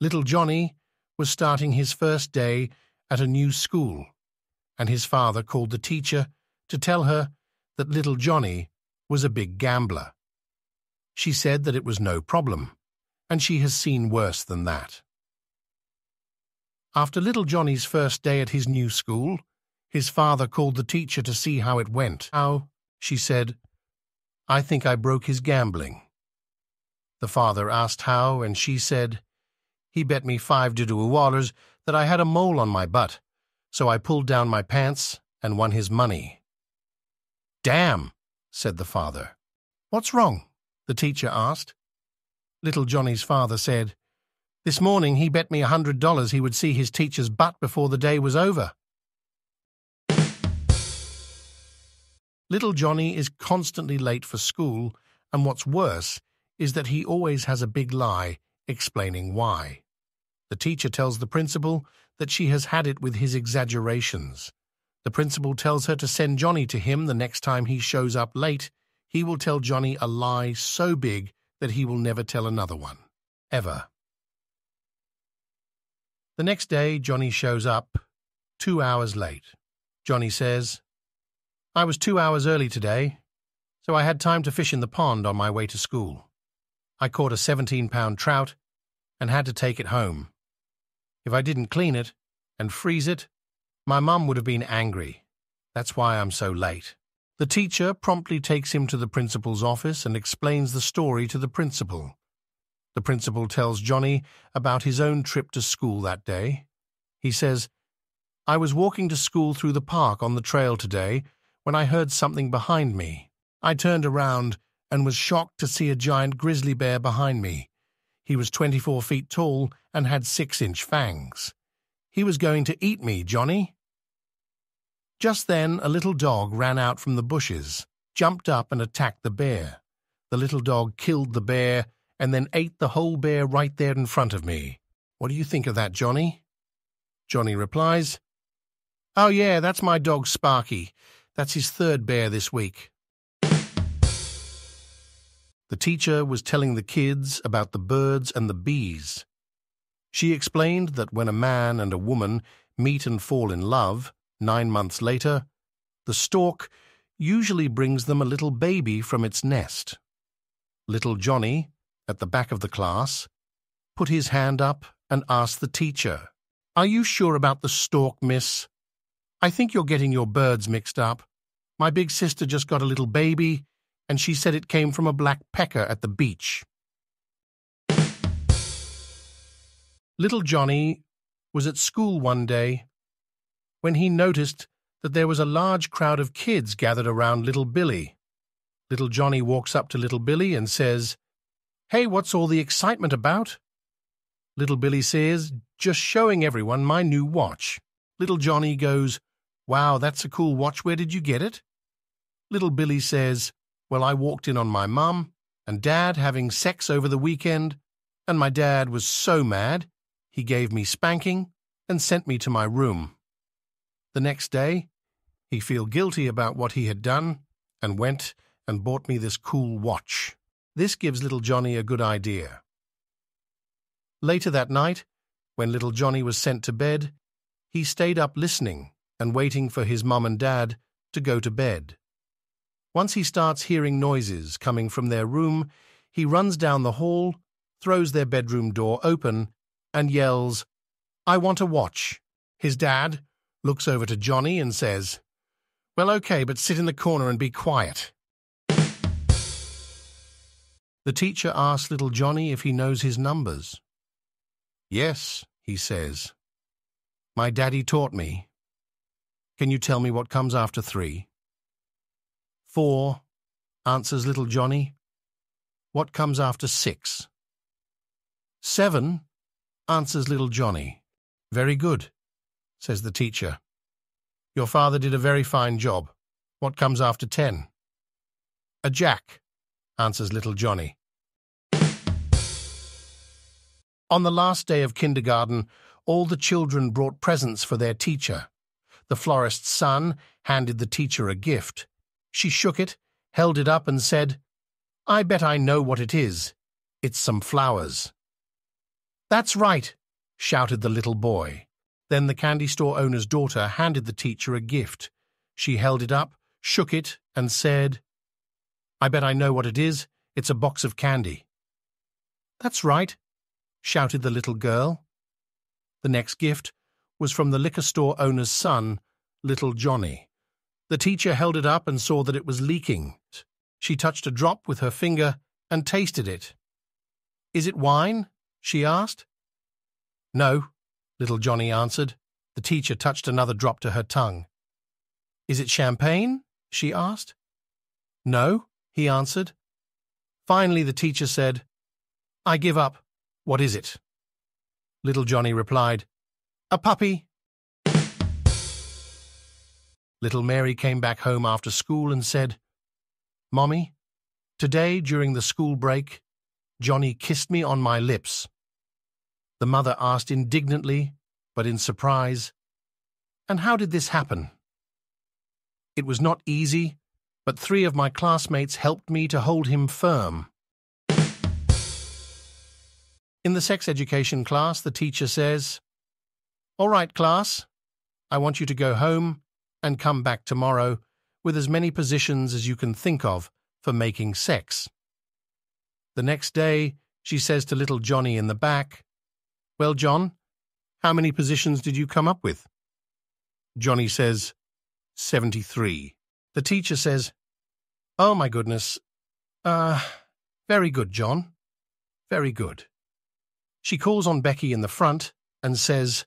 Little Johnny was starting his first day at a new school, and his father called the teacher to tell her that Little Johnny was a big gambler. She said that it was no problem, and she has seen worse than that. After Little Johnny's first day at his new school, his father called the teacher to see how it went. "How?" she said. "I think I broke his gambling." The father asked how, and she said, "He bet me $5 that I had a mole on my butt, so I pulled down my pants and won his money." "Damn," said the father. "What's wrong?" the teacher asked. Little Johnny's father said, "This morning he bet me $100 he would see his teacher's butt before the day was over." Little Johnny is constantly late for school, and what's worse is that he always has a big lie explaining why. The teacher tells the principal that she has had it with his exaggerations. The principal tells her to send Johnny to him the next time he shows up late. He will tell Johnny a lie so big that he will never tell another one, ever. The next day, Johnny shows up 2 hours late. Johnny says, "I was 2 hours early today, so I had time to fish in the pond on my way to school. I caught a 17-pound trout and had to take it home. If I didn't clean it and freeze it, my mum would have been angry. That's why I'm so late." The teacher promptly takes him to the principal's office and explains the story to the principal. The principal tells Johnny about his own trip to school that day. He says, "I was walking to school through the park on the trail today when I heard something behind me. I turned around and was shocked to see a giant grizzly bear behind me. He was 24 feet tall and had 6-inch fangs. He was going to eat me, Johnny." Just then, a little dog ran out from the bushes, jumped up and attacked the bear. The little dog killed the bear and then ate the whole bear right there in front of me. "What do you think of that, Johnny?" Johnny replies, "Oh yeah, that's my dog Sparky. That's his third bear this week." The teacher was telling the kids about the birds and the bees. She explained that when a man and a woman meet and fall in love, 9 months later, the stork usually brings them a little baby from its nest. Little Johnny, at the back of the class, put his hand up and asked the teacher, "Are you sure about the stork, miss? I think you're getting your birds mixed up. My big sister just got a little baby, and she said it came from a black pecker at the beach." Little Johnny was at school one day when he noticed that there was a large crowd of kids gathered around Little Billy. Little Johnny walks up to Little Billy and says, "Hey, what's all the excitement about?" Little Billy says, "Just showing everyone my new watch." Little Johnny goes, "Wow, that's a cool watch. Where did you get it?" Little Billy says, "Well, I walked in on my mum and dad having sex over the weekend, and my dad was so mad, he gave me spanking and sent me to my room." The next day, he felt guilty about what he had done and went and bought me this cool watch. This gives Little Johnny a good idea. Later that night, when Little Johnny was sent to bed, he stayed up listening and waiting for his mum and dad to go to bed. Once he starts hearing noises coming from their room, he runs down the hall, throws their bedroom door open, and yells, "I want a watch." His dad looks over to Johnny and says, "Well, okay, but sit in the corner and be quiet." The teacher asks Little Johnny if he knows his numbers. "Yes," he says. "My daddy taught me. Can you tell me what comes after 3? 4, answers Little Johnny. "What comes after 6? 7, answers Little Johnny. "Very good," says the teacher. "Your father did a very fine job. What comes after 10? "A jack," answers Little Johnny. On the last day of kindergarten, all the children brought presents for their teacher. The florist's son handed the teacher a gift. She shook it, held it up, and said, "I bet I know what it is. It's some flowers." "That's right," shouted the little boy. Then the candy store owner's daughter handed the teacher a gift. She held it up, shook it, and said, "I bet I know what it is. It's a box of candy." "That's right," shouted the little girl. The next gift was from the liquor store owner's son, little Johnny. The teacher held it up and saw that it was leaking. She touched a drop with her finger and tasted it. "Is it wine?" she asked. "No," little Johnny answered. The teacher touched another drop to her tongue. "Is it champagne?" she asked. "No," he answered. Finally the teacher said, "I give up. What is it?" Little Johnny replied, "A puppy." Little Mary came back home after school and said, "Mommy, today during the school break, Johnny kissed me on my lips." The mother asked indignantly, but in surprise, "And how did this happen?" "It was not easy, but three of my classmates helped me to hold him firm." In the sex education class, the teacher says, "All right, class, I want you to go home and come back tomorrow with as many positions as you can think of for making sex." The next day, she says to little Johnny in the back, "Well, John, how many positions did you come up with?" Johnny says, 73. The teacher says, "Oh my goodness. Very good, John. Very good." She calls on Becky in the front and says,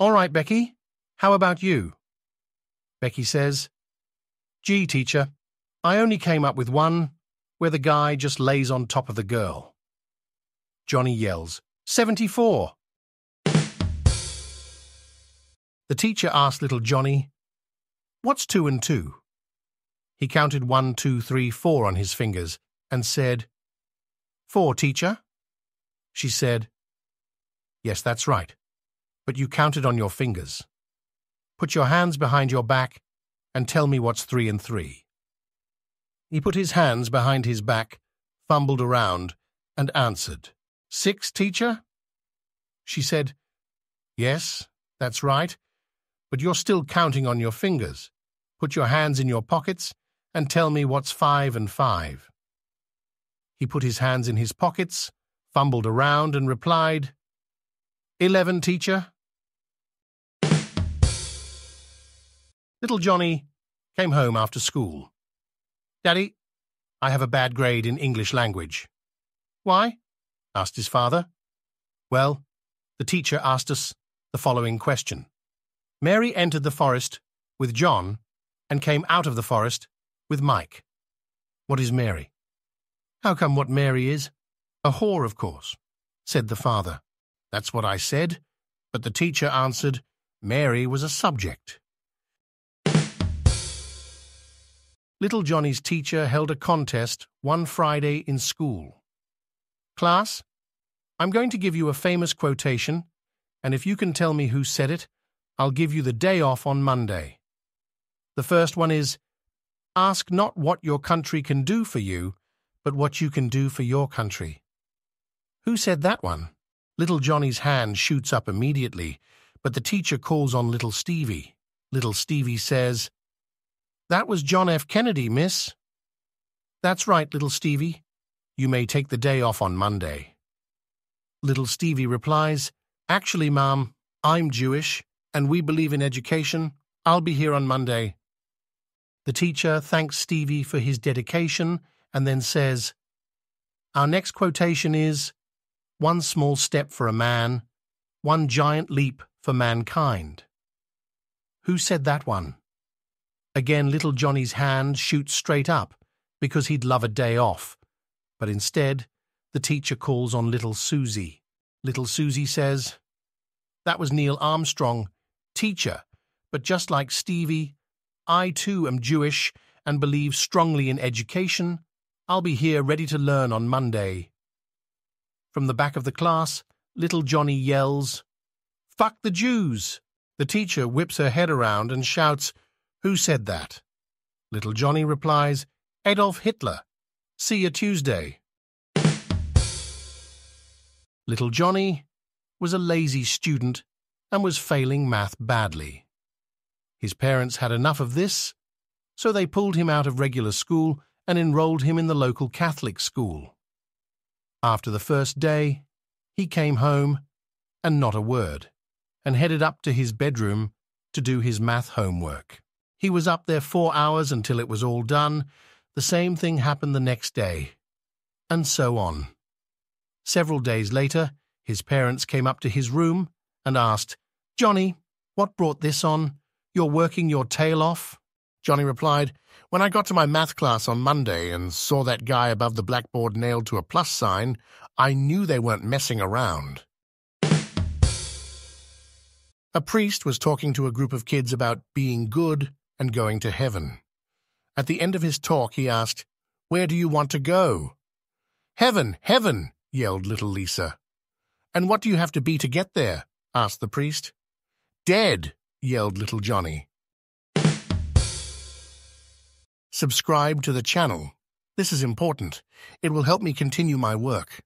"All right, Becky, how about you?" Becky says, "Gee, teacher, I only came up with one, where the guy just lays on top of the girl." Johnny yells, 74. The teacher asked little Johnny, "What's 2 and 2? He counted 1, 2, 3, 4 on his fingers and said, "4, teacher." She said, "Yes, that's right. But you counted on your fingers. Put your hands behind your back and tell me what's 3 and 3. He put his hands behind his back, fumbled around, and answered, "6, teacher?" She said, "Yes, that's right. But you're still counting on your fingers. Put your hands in your pockets and tell me what's 5 and 5. He put his hands in his pockets, fumbled around, and replied, "11, teacher." Little Johnny came home after school. "Daddy, I have a bad grade in English language." "Why?" asked his father. "Well, the teacher asked us the following question. Mary entered the forest with John and came out of the forest with Mike. What is Mary?" "How come what Mary is?" "A whore, of course," said the father. "That's what I said, but the teacher answered Mary was a subject." Little Johnny's teacher held a contest one Friday in school. "Class, I'm going to give you a famous quotation, and if you can tell me who said it, I'll give you the day off on Monday. The first one is, 'Ask not what your country can do for you, but what you can do for your country.'" "Who said that one?" Little Johnny's hand shoots up immediately, but the teacher calls on little Stevie. Little Stevie says, "That was John F. Kennedy, miss." "That's right, little Stevie. You may take the day off on Monday." Little Stevie replies, "Actually, ma'am, I'm Jewish, and we believe in education. I'll be here on Monday." The teacher thanks Stevie for his dedication and then says, "Our next quotation is, 'One small step for a man, one giant leap for mankind.'" "Who said that one?" Again, little Johnny's hand shoots straight up because he'd love a day off. But instead, the teacher calls on little Susie. Little Susie says, "That was Neil Armstrong, teacher, but just like Stevie, I too am Jewish and believe strongly in education. I'll be here ready to learn on Monday." From the back of the class, little Johnny yells, "Fuck the Jews!" The teacher whips her head around and shouts, "Who said that?" Little Johnny replies, "Adolf Hitler. See you Tuesday." Little Johnny was a lazy student and was failing math badly. His parents had enough of this, so they pulled him out of regular school and enrolled him in the local Catholic school. After the first day, he came home and not a word, and headed up to his bedroom to do his math homework. He was up there 4 hours until it was all done. The same thing happened the next day, and so on. Several days later, his parents came up to his room and asked, "Johnny, what brought this on? You're working your tail off." Johnny replied, "When I got to my math class on Monday and saw that guy above the blackboard nailed to a plus sign, I knew they weren't messing around." A priest was talking to a group of kids about being good and going to heaven. At the end of his talk, he asked, "Where do you want to go?" "Heaven, heaven!" yelled little Lisa. "And what do you have to be to get there?" asked the priest. "Dead!" yelled little Johnny. Subscribe to the channel. This is important. It will help me continue my work.